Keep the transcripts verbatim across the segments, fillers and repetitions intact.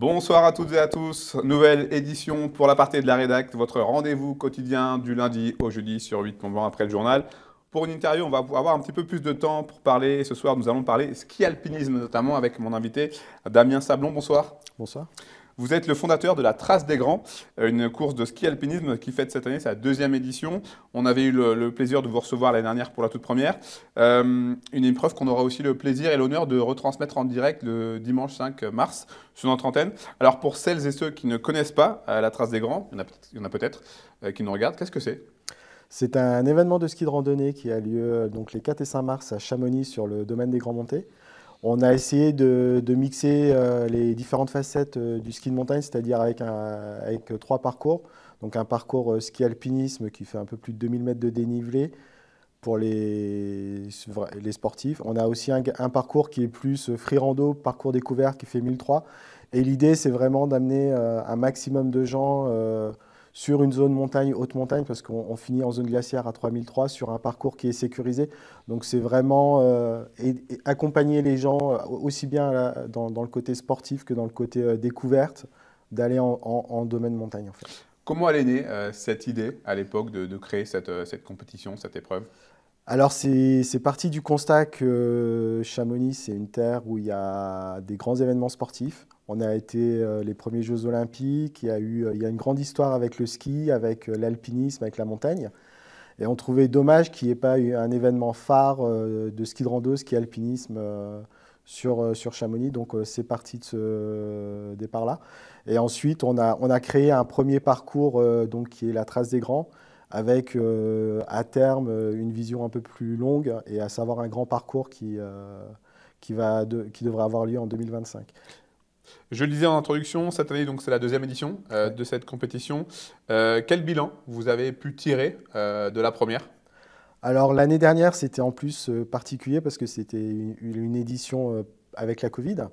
Bonsoir à toutes et à tous, nouvelle édition pour l'Aparté de la Rédac', votre rendez-vous quotidien du lundi au jeudi sur huit Mont-Blanc après le journal. Pour une interview, on va avoir un petit peu plus de temps pour parler. Ce soir, nous allons parler ski alpinisme, notamment avec mon invité Damien Sablon. Bonsoir. Bonsoir. Vous êtes le fondateur de La Trace des Grands, une course de ski alpinisme qui fête cette année sa deuxième édition. On avait eu le, le plaisir de vous recevoir l'année dernière pour la toute première. Euh, une épreuve qu'on aura aussi le plaisir et l'honneur de retransmettre en direct le dimanche cinq mars sur notre antenne. Alors pour celles et ceux qui ne connaissent pas euh, La Trace des Grands, il y en a peut-être euh, qui nous regardent, qu'est-ce que c'est ? C'est un événement de ski de randonnée qui a lieu donc, les quatre et cinq mars à Chamonix sur le domaine des Grands Montets. On a essayé de, de mixer euh, les différentes facettes euh, du ski de montagne, c'est-à-dire avec, un, avec euh, trois parcours. Donc un parcours euh, ski alpinisme qui fait un peu plus de deux mille mètres de dénivelé pour les, les sportifs. On a aussi un, un parcours qui est plus free rando, parcours découvert qui fait mille trois. Et l'idée, c'est vraiment d'amener euh, un maximum de gens euh, sur une zone montagne, haute montagne, parce qu'on finit en zone glaciaire à trois mille trois sur un parcours qui est sécurisé. Donc c'est vraiment euh, et, et accompagner les gens euh, aussi bien là, dans, dans le côté sportif que dans le côté euh, découverte, d'aller en, en, en domaine montagne en fait. Comment elle est née euh, cette idée à l'époque de, de créer cette, euh, cette compétition, cette épreuve? Alors c'est parti du constat que Chamonix, c'est une terre où il y a des grands événements sportifs. On a été les premiers Jeux olympiques, il y a, eu, il y a une grande histoire avec le ski, avec l'alpinisme, avec la montagne. Et on trouvait dommage qu'il n'y ait pas eu un événement phare de ski de rando, ski alpinisme sur, sur Chamonix. Donc c'est parti de ce départ-là. Et ensuite, on a, on a créé un premier parcours donc, qui est la Trace des Grands, avec euh, à terme une vision un peu plus longue et à savoir un grand parcours qui, euh, qui, va de, qui devrait avoir lieu en deux mille vingt-cinq. Je le disais en introduction, cette année c'est la deuxième édition euh, de cette compétition. Euh, quel bilan vous avez pu tirer euh, de la première? Alors l'année dernière c'était en plus particulier parce que c'était une, une édition avec la Covid.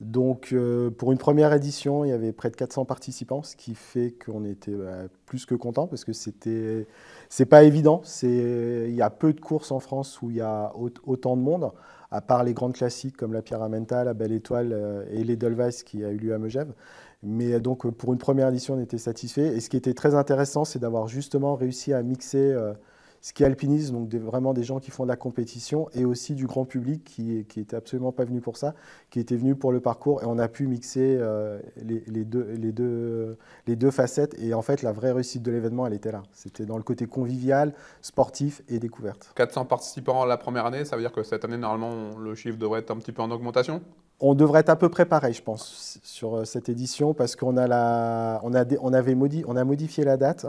Donc euh, pour une première édition, il y avait près de quatre cents participants, ce qui fait qu'on était bah, plus que contents parce que c'était, c'est pas évident. Il y a peu de courses en France où il y a autant de monde, à part les grandes classiques comme la Pierra Menta, la Belle Étoile euh, et l'Edelweiss qui a eu lieu à Megève. Mais donc pour une première édition, on était satisfaits. Et ce qui était très intéressant, c'est d'avoir justement réussi à mixer euh, ski alpinisme, donc des, vraiment des gens qui font de la compétition et aussi du grand public qui n'était absolument pas venu pour ça, qui était venu pour le parcours. Et on a pu mixer euh, les, les, deux, les, deux, les deux facettes. Et en fait, la vraie réussite de l'événement, elle était là. C'était dans le côté convivial, sportif et découverte. quatre cents participants la première année, ça veut dire que cette année, normalement, on, le chiffre devrait être un petit peu en augmentation? On devrait être à peu près pareil, je pense, sur cette édition parce qu'on a, la, on a, des, on avait modi, on a modifié la date.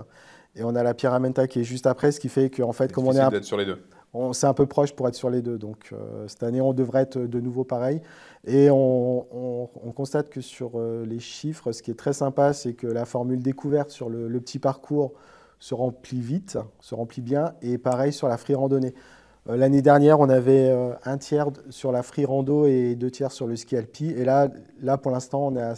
Et on a la Pierra Menta qui est juste après, ce qui fait qu'en fait, comme on est, un... sur les deux. On, c'est un peu proche pour être sur les deux. Donc euh, cette année, on devrait être de nouveau pareil. Et on, on, on constate que sur euh, les chiffres, ce qui est très sympa, c'est que la formule découverte sur le, le petit parcours se remplit vite, se remplit bien. Et pareil sur la free randonnée. Euh, L'année dernière, on avait euh, un tiers sur la free rando et deux tiers sur le ski alpi. Et là, là pour l'instant, on est à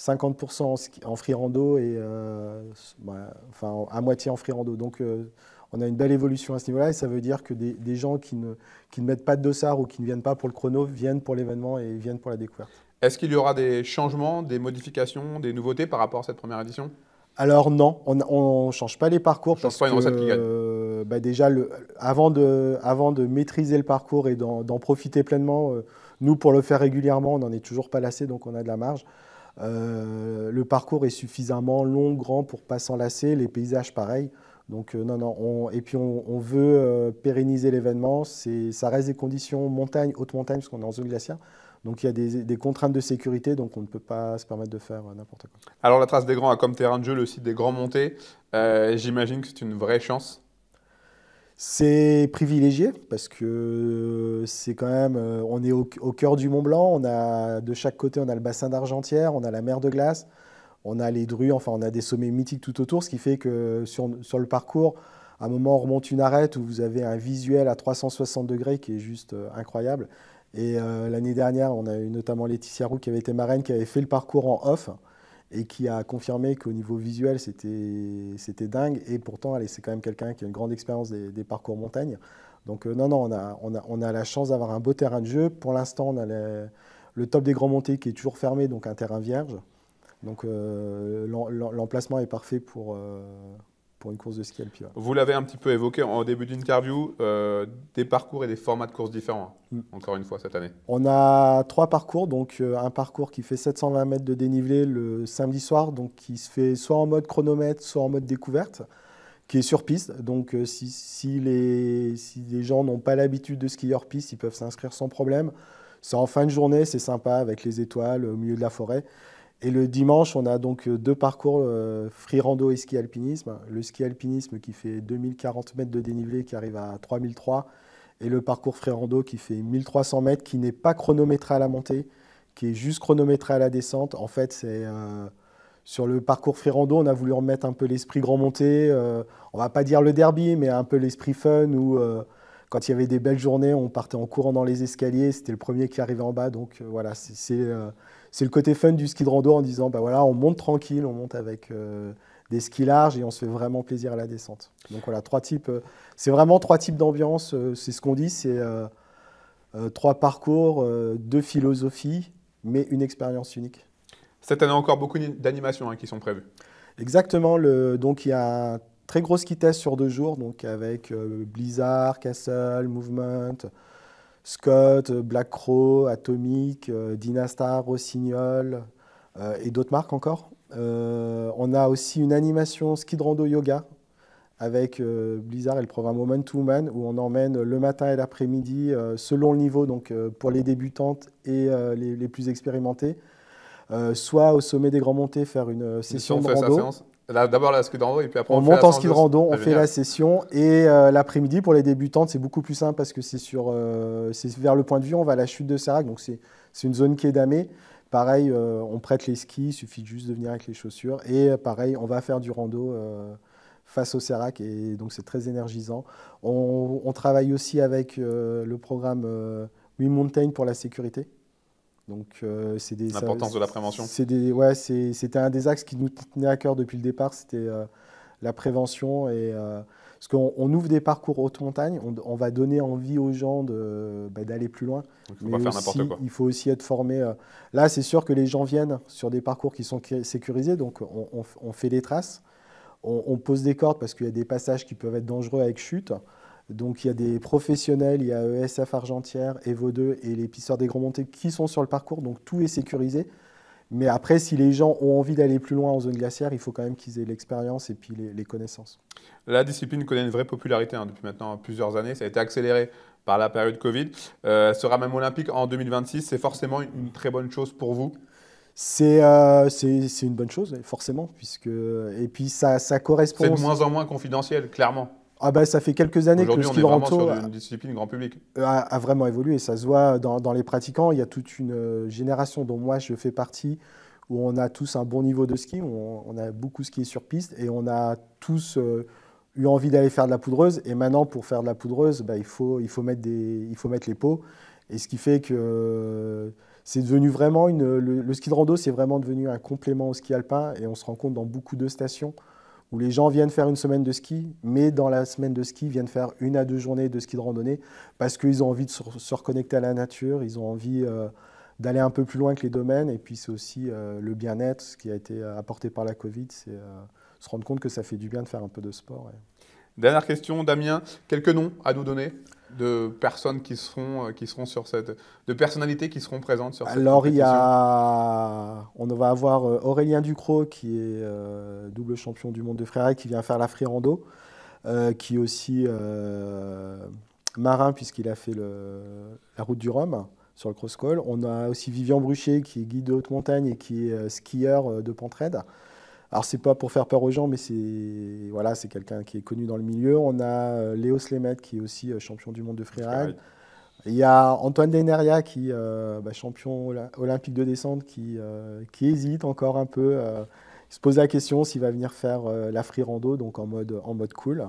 cinquante pour cent en, ski, en free rando et euh, bah, enfin, à moitié en free rando. Donc euh, on a une belle évolution à ce niveau-là et ça veut dire que des, des gens qui ne, qui ne mettent pas de dossard ou qui ne viennent pas pour le chrono viennent pour l'événement et viennent pour la découverte. Est-ce qu'il y aura des changements, des modifications, des nouveautés par rapport à cette première édition? Alors non, on ne change pas les parcours. On ne change pas une recette qui gagne. Euh, bah déjà, le, avant, de, avant de maîtriser le parcours et d'en profiter pleinement, euh, nous pour le faire régulièrement, on n'en est toujours pas lassé, donc on a de la marge. Euh, le parcours est suffisamment long, grand pour ne pas s'enlacer, les paysages pareils. Donc, euh, non, non, on, et puis on, on veut euh, pérenniser l'événement. Ça reste des conditions montagne, haute montagne, parce qu'on est en zone glaciaire. Donc il y a des, des contraintes de sécurité, donc on ne peut pas se permettre de faire euh, n'importe quoi. Alors la Trace des Grands a comme terrain de jeu le site des Grands Montets. Euh, J'imagine que c'est une vraie chance. C'est privilégié parce que c'est quand même, on est au, au cœur du Mont Blanc, on a de chaque côté on a le bassin d'Argentière, on a la mer de glace, on a les drues, enfin on a des sommets mythiques tout autour, ce qui fait que sur, sur le parcours, à un moment on remonte une arête où vous avez un visuel à trois cent soixante degrés qui est juste incroyable. Et euh, l'année dernière, on a eu notamment Laetitia Roux qui avait été marraine, qui avait fait le parcours en off et qui a confirmé qu'au niveau visuel, c'était dingue. Et pourtant, c'est quand même quelqu'un qui a une grande expérience des, des parcours montagne. Donc euh, non, non, on a, on a, on a la chance d'avoir un beau terrain de jeu. Pour l'instant, on a les, le top des Grands Montets qui est toujours fermé, donc un terrain vierge. Donc euh, l'emplacement est parfait pour, euh, pour une course de ski alpin. Vous l'avez un petit peu évoqué en début d'interview, euh, des parcours et des formats de courses différents, mm. encore une fois, cette année. On a trois parcours, donc euh, un parcours qui fait sept cent vingt mètres de dénivelé le samedi soir, donc qui se fait soit en mode chronomètre, soit en mode découverte, qui est sur piste. Donc euh, si, si, les, si les gens n'ont pas l'habitude de skier hors piste, ils peuvent s'inscrire sans problème. C'est en fin de journée, c'est sympa, avec les étoiles au milieu de la forêt. Et le dimanche, on a donc deux parcours, euh, free rando et ski alpinisme. Le ski alpinisme qui fait deux mille quarante mètres de dénivelé, qui arrive à trois mille trois. Et le parcours free rando qui fait mille trois cents mètres, qui n'est pas chronométré à la montée, qui est juste chronométré à la descente. En fait, c'est euh, sur le parcours free rando, on a voulu remettre un peu l'esprit grand montée. Euh, on ne va pas dire le derby, mais un peu l'esprit fun où... Euh, Quand il y avait des belles journées, on partait en courant dans les escaliers, c'était le premier qui arrivait en bas. Donc euh, voilà, c'est euh, le côté fun du ski de rando en disant bah voilà, on monte tranquille, on monte avec euh, des skis larges et on se fait vraiment plaisir à la descente. Donc voilà, trois types. Euh, c'est vraiment trois types d'ambiance. Euh, c'est ce qu'on dit, c'est euh, euh, trois parcours, euh, deux philosophies, mais une expérience unique. Cette année encore, beaucoup d'animations hein, qui sont prévues. Exactement. Le, donc il y a un très gros ski test sur deux jours, donc avec euh, Blizzard, Castle, Movement, Scott, Black Crow, Atomic, euh, Dynastar, Rossignol euh, et d'autres marques encore. Euh, on a aussi une animation ski de rando yoga avec euh, Blizzard et le programme Woman to Woman où on emmène le matin et l'après-midi euh, selon le niveau, donc euh, pour les débutantes et euh, les, les plus expérimentées, euh, soit au sommet des Grands Montets faire une session si de rando. D'abord la ski de rando et puis après on, on monte en ski de rando, on fait la session et euh, l'après-midi pour les débutantes c'est beaucoup plus simple parce que c'est sur, euh, c'est vers le point de vue, on va à la chute de Serac, donc c'est une zone qui est damée. Pareil, euh, on prête les skis, il suffit juste de venir avec les chaussures et euh, pareil, on va faire du rando euh, face au Serac et donc c'est très énergisant. On, on travaille aussi avec euh, le programme euh, WeMountain pour la sécurité. Donc, euh, c'est des, l'importance de la prévention. C'était ouais, un des axes qui nous tenait à cœur depuis le départ, c'était euh, la prévention. Et, euh, parce qu'on ouvre des parcours haute montagne, on, on va donner envie aux gens d'aller bah, plus loin. Donc, il faut mais pas faire n'importe quoi. Il faut aussi être formé. Euh, là, c'est sûr que les gens viennent sur des parcours qui sont sécurisés, donc on, on, on fait les traces, on, on pose des cordes parce qu'il y a des passages qui peuvent être dangereux avec chute. Donc, il y a des professionnels, il y a E S F Argentière, E V O deux et les pisteurs des Grands Montets qui sont sur le parcours. Donc, tout est sécurisé. Mais après, si les gens ont envie d'aller plus loin en zone glaciaire, il faut quand même qu'ils aient l'expérience et puis les, les connaissances. La discipline connaît une vraie popularité hein, depuis maintenant plusieurs années. Ça a été accéléré par la période Covid. Euh, elle sera même olympique en deux mille vingt-six. C'est forcément une très bonne chose pour vous ? C'est euh, une bonne chose, forcément. Puisque... Et puis, ça, ça correspond… C'est de moins en moins confidentiel, clairement. Ah bah, ça fait quelques années que le ski de rando a, une discipline grand public. A, a vraiment évolué. Ça se voit dans, dans les pratiquants. Il y a toute une génération dont moi je fais partie où on a tous un bon niveau de ski, où on, on a beaucoup skié sur piste et on a tous euh, eu envie d'aller faire de la poudreuse. Et maintenant, pour faire de la poudreuse, bah, il, faut, il, faut mettre des, il faut mettre les pots. Et ce qui fait que euh, c'est devenu vraiment une, le, le ski de rando, c'est vraiment devenu un complément au ski alpin et on se rend compte dans beaucoup de stations où les gens viennent faire une semaine de ski, mais dans la semaine de ski, viennent faire une à deux journées de ski de randonnée parce qu'ils ont envie de se reconnecter à la nature, ils ont envie euh, d'aller un peu plus loin que les domaines. Et puis, c'est aussi euh, le bien-être, ce qui a été apporté par la Covid, c'est euh, se rendre compte que ça fait du bien de faire un peu de sport. Et... Dernière question, Damien. Quelques noms à nous donner de personnes qui seront, qui seront sur cette... de personnalités qui seront présentes sur cette Alors, il y a... On va avoir Aurélien Ducrocq, qui est euh, double champion du monde de freeride, qui vient faire la free rando, euh, qui est aussi euh, marin, puisqu'il a fait le... la route du Rhum sur le cross-call. On a aussi Vivian Bruchet, qui est guide de haute montagne et qui est euh, skieur de Pentraide. Alors, c'est pas pour faire peur aux gens, mais c'est voilà, c'est quelqu'un qui est connu dans le milieu. On a Léo Slemet, qui est aussi champion du monde de freeride. Il y a Antoine Deneria, qui est euh, bah, champion olympique de descente, qui, euh, qui hésite encore un peu. Euh, il se pose la question s'il va venir faire euh, la free rando, donc en mode, en mode cool.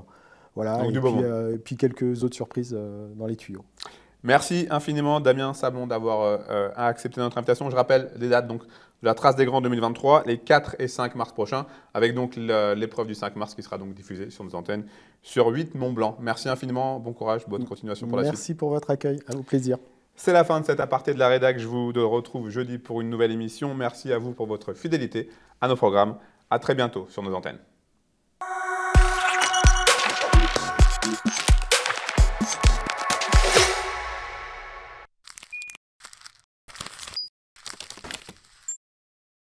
Voilà, donc, et, puis, euh, et puis quelques autres surprises euh, dans les tuyaux. Merci infiniment, Damien Sablon, d'avoir euh, accepté notre invitation. Je rappelle les dates donc, de la Trace des Grands deux mille vingt-trois, les quatre et cinq mars prochains, avec donc l'épreuve du cinq mars qui sera donc diffusée sur nos antennes sur huit Mont-Blanc. Merci infiniment, bon courage, bonne continuation pour la suite. Merci pour votre accueil, au plaisir. C'est la fin de cet aparté de la rédac. Je vous retrouve jeudi pour une nouvelle émission. Merci à vous pour votre fidélité à nos programmes. À très bientôt sur nos antennes.